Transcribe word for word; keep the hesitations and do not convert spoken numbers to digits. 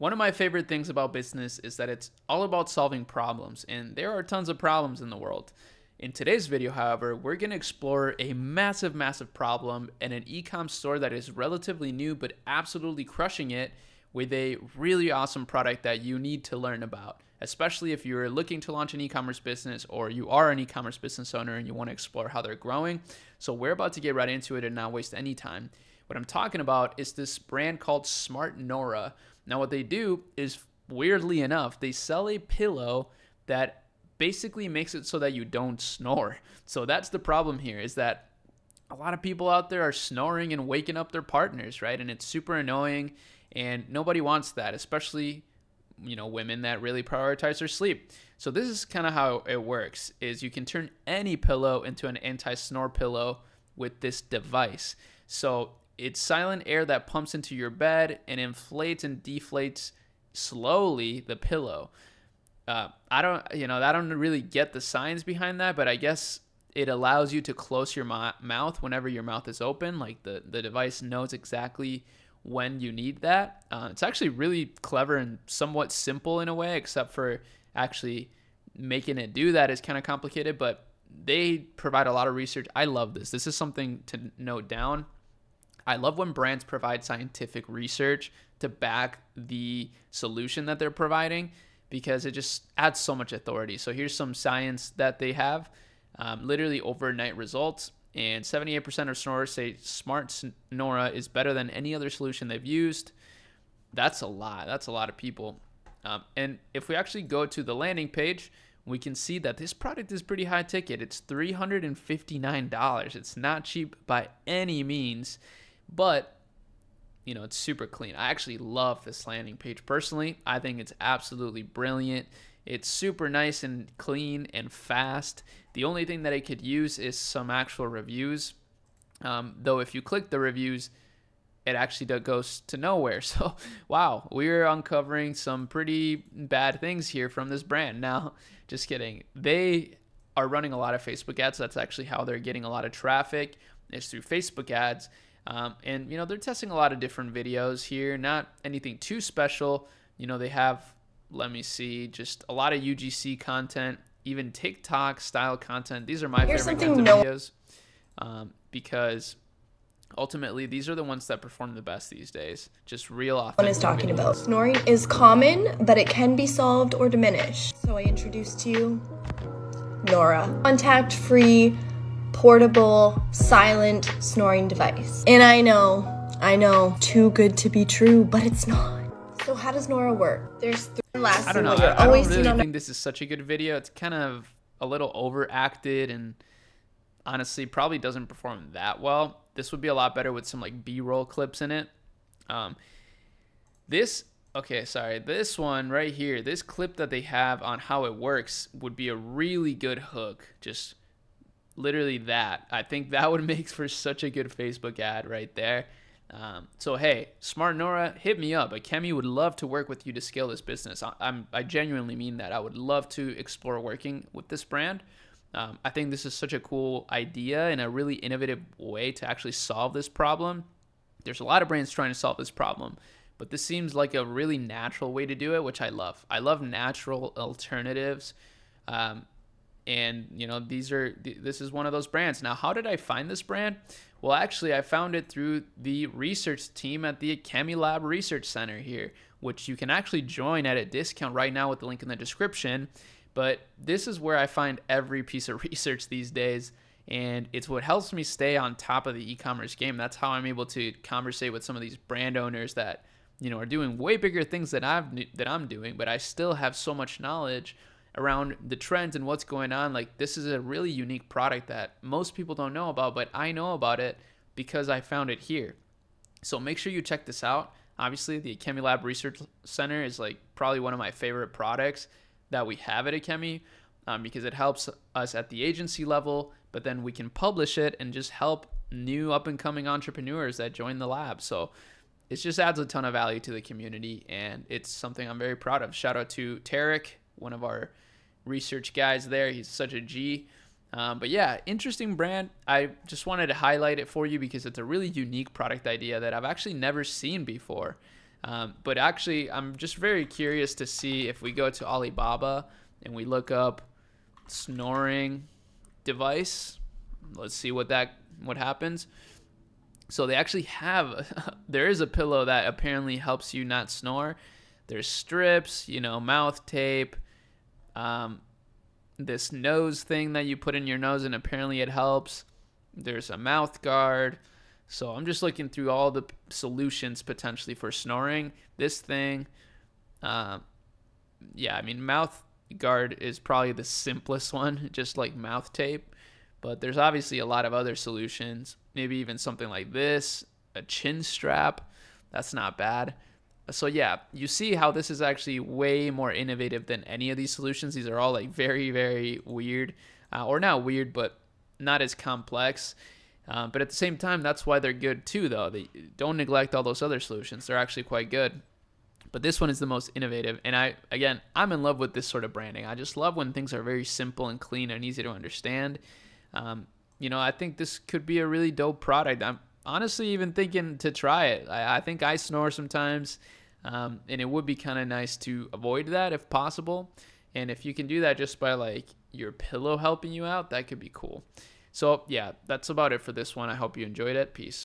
One of my favorite things about business is that it's all about solving problems, and there are tons of problems in the world. In today's video, however, we're going to explore a massive, massive problem and an e-com store that is relatively new but absolutely crushing it with a really awesome product that you need to learn about, especially if you're looking to launch an e-commerce business or you are an e-commerce business owner and you want to explore how they're growing. So we're about to get right into it and not waste any time. What I'm talking about is this brand called Smart Nora. Now, what they do is, weirdly enough, they sell a pillow that basically makes it so that you don't snore. So that's the problem here, is that a lot of people out there are snoring and waking up their partners, right? And it's super annoying, and nobody wants that, especially, you know, women that really prioritize their sleep. So this is kind of how it works, is you can turn any pillow into an anti-snore pillow with this device. So it's silent air that pumps into your bed and inflates and deflates slowly the pillow. Uh, I don't, you know, I don't really get the science behind that, but I guess it allows you to close your mouth whenever your mouth is open. Like the, the device knows exactly when you need that. Uh, it's actually really clever and somewhat simple in a way, except for actually making it do that is kind of complicated, but they provide a lot of research. I love this. This is something to note down. I love when brands provide scientific research to back the solution that they're providing, because it just adds so much authority. So here's some science that they have, um, literally overnight results, and seventy-eight percent of snorers say Smart Nora is better than any other solution they've used. That's a lot. That's a lot of people. Um, and if we actually go to the landing page, we can see that this product is pretty high ticket. It's three hundred fifty-nine dollars. It's not cheap by any means, but you know, it's super clean. I actually love this landing page personally. I think it's absolutely brilliant. It's super nice and clean and fast. The only thing that I could use is some actual reviews. Um, though if you click the reviews, it actually goes to nowhere. So wow, we're uncovering some pretty bad things here from this brand. Now, just kidding. They are running a lot of Facebook ads. That's actually how they're getting a lot of traffic, is through Facebook ads. Um, and, you know, they're testing a lot of different videos here, not anything too special. You know, they have, let me see, just a lot of U G C content, even TikTok style content. These are my Here's favorite kinds of videos um, because ultimately these are the ones that perform the best these days. Just real authentic One is talking videos. About snoring is common, but it can be solved or diminished. So I introduced to you Nora, contact-free, portable, silent snoring device. And I know, I know, too good to be true, but it's not. So how does Nora work? There's three last I don't know. I, I don't really think on... this is such a good video. It's kind of a little overacted and honestly probably doesn't perform that well. This would be a lot better with some like B-roll clips in it. Um, this, okay, sorry. This one right here, this clip that they have on how it works would be a really good hook. Just literally that. I think that would make for such a good Facebook ad right there. Um, so hey, Smart Nora, hit me up. Akemi would love to work with you to scale this business. I, I'm, I genuinely mean that. I would love to explore working with this brand. Um, I think this is such a cool idea and a really innovative way to actually solve this problem. There's a lot of brands trying to solve this problem, but this seems like a really natural way to do it, which I love. I love natural alternatives. Um, And, you know, these are, this is one of those brands. Now, how did I find this brand? Well, actually, I found it through the research team at the Akemi Lab Research Center here, which you can actually join at a discount right now with the link in the description. But this is where I find every piece of research these days, and it's what helps me stay on top of the e-commerce game. That's how I'm able to conversate with some of these brand owners that, you know, are doing way bigger things than I've, that I'm doing, but I still have so much knowledge around the trends and what's going on. Like, this is a really unique product that most people don't know about, but I know about it because I found it here. So make sure you check this out. Obviously, the Akemi Lab Research Center is like probably one of my favorite products that we have at Akemi um, because it helps us at the agency level, but then we can publish it and just help new up and coming entrepreneurs that join the lab. So it just adds a ton of value to the community, and it's something I'm very proud of. Shout out to Tarek, one of our research guys there. He's such a G. Um, but yeah, interesting brand. I just wanted to highlight it for you because it's a really unique product idea that I've actually never seen before. Um, but actually, I'm just very curious to see if we go to Alibaba and we look up snoring device. Let's see what that what happens. So they actually have, there is a pillow that apparently helps you not snore. There's strips, you know, mouth tape, um, this nose thing that you put in your nose and apparently it helps. There's a mouth guard. So I'm just looking through all the solutions potentially for snoring. This thing, uh, yeah, I mean, mouth guard is probably the simplest one, just like mouth tape. But there's obviously a lot of other solutions. Maybe even something like this, a chin strap. That's not bad. So yeah, you see how this is actually way more innovative than any of these solutions. These are all like very, very weird, uh, or not weird, but not as complex. Uh, but at the same time, that's why they're good too, though. They don't neglect all those other solutions. They're actually quite good. But this one is the most innovative. And I, again, I'm in love with this sort of branding. I just love when things are very simple and clean and easy to understand. Um, you know, I think this could be a really dope product. I'm honestly even thinking to try it. I, I think I snore sometimes, um, and it would be kind of nice to avoid that if possible. And if you can do that just by like your pillow helping you out, that could be cool. So yeah, that's about it for this one. I hope you enjoyed it. Peace.